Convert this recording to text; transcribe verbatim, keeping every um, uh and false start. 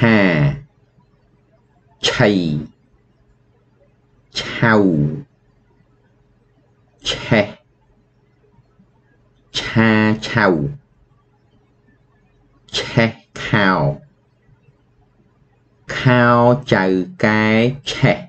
cha, chay, chau, che, cha, chau, che, khao, khao, chau, cái, che.